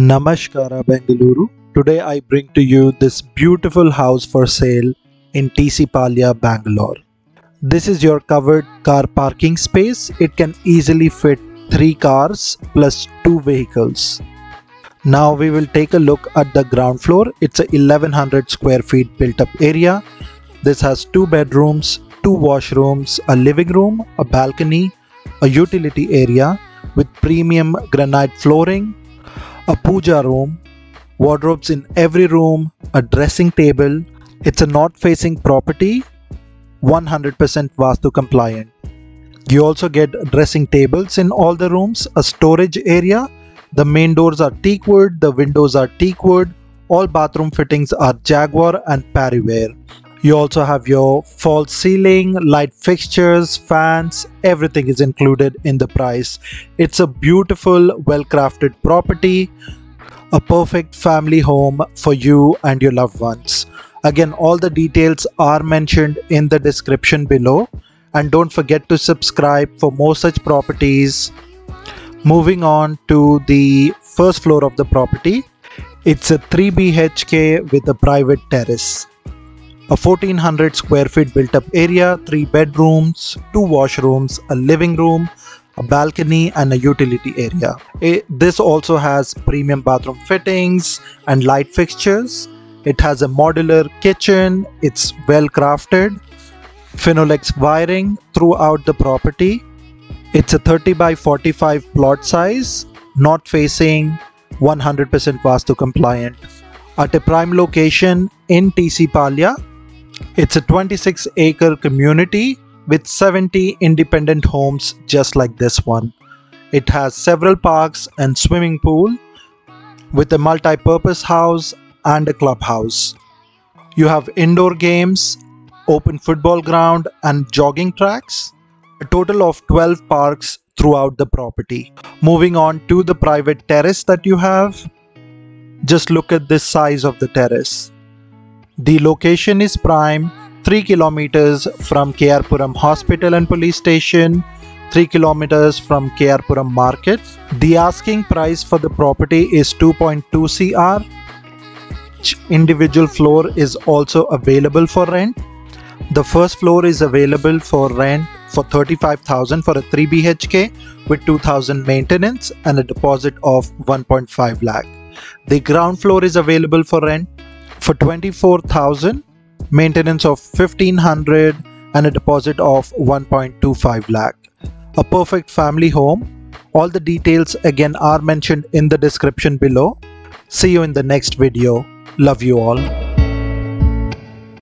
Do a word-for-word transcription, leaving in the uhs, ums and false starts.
Namaskara Bengaluru. Today I bring to you this beautiful house for sale in T C Palya, Bangalore. This is your covered car parking space. It can easily fit three cars plus two vehicles. Now we will take a look at the ground floor. It's a eleven hundred square feet built up area. This has two bedrooms, two washrooms, a living room, a balcony, a utility area with premium granite flooring, a puja room, wardrobes in every room, a dressing table. It's a north-facing property, one hundred percent Vastu compliant. You also get dressing tables in all the rooms, a storage area. The main doors are teak wood, the windows are teak wood. All bathroom fittings are Jaguar and Parryware. You also have your false ceiling, light fixtures, fans, everything is included in the price. It's a beautiful, well-crafted property, a perfect family home for you and your loved ones. Again, all the details are mentioned in the description below. And don't forget to subscribe for more such properties. Moving on to the first floor of the property. It's a three B H K with a private terrace. A fourteen hundred square feet built up area, three bedrooms, two washrooms, a living room, a balcony and a utility area. It, this also has premium bathroom fittings and light fixtures. It has a modular kitchen. It's well crafted. Finolex wiring throughout the property. It's a thirty by forty-five plot size, north facing, one hundred percent Vastu compliant. At a prime location in T C Palya. It's a twenty-six acre community with seventy independent homes just like this one. It has several parks and swimming pool with a multi-purpose house and a clubhouse. You have indoor games, open football ground and jogging tracks. A total of twelve parks throughout the property. Moving on to the private terrace that you have. Just look at this size of the terrace. The location is prime, three kilometers from K R Puram Hospital and Police Station, three kilometers from K R Puram Market. The asking price for the property is two point two crore. Each individual floor is also available for rent. The first floor is available for rent for thirty-five thousand for a three B H K with two thousand maintenance and a deposit of one point five lakh. The ground floor is available for rent for twenty-four thousand, maintenance of fifteen hundred and a deposit of one point two five lakh. A perfect family home. All the details again are mentioned in the description below. See you in the next video. Love you all.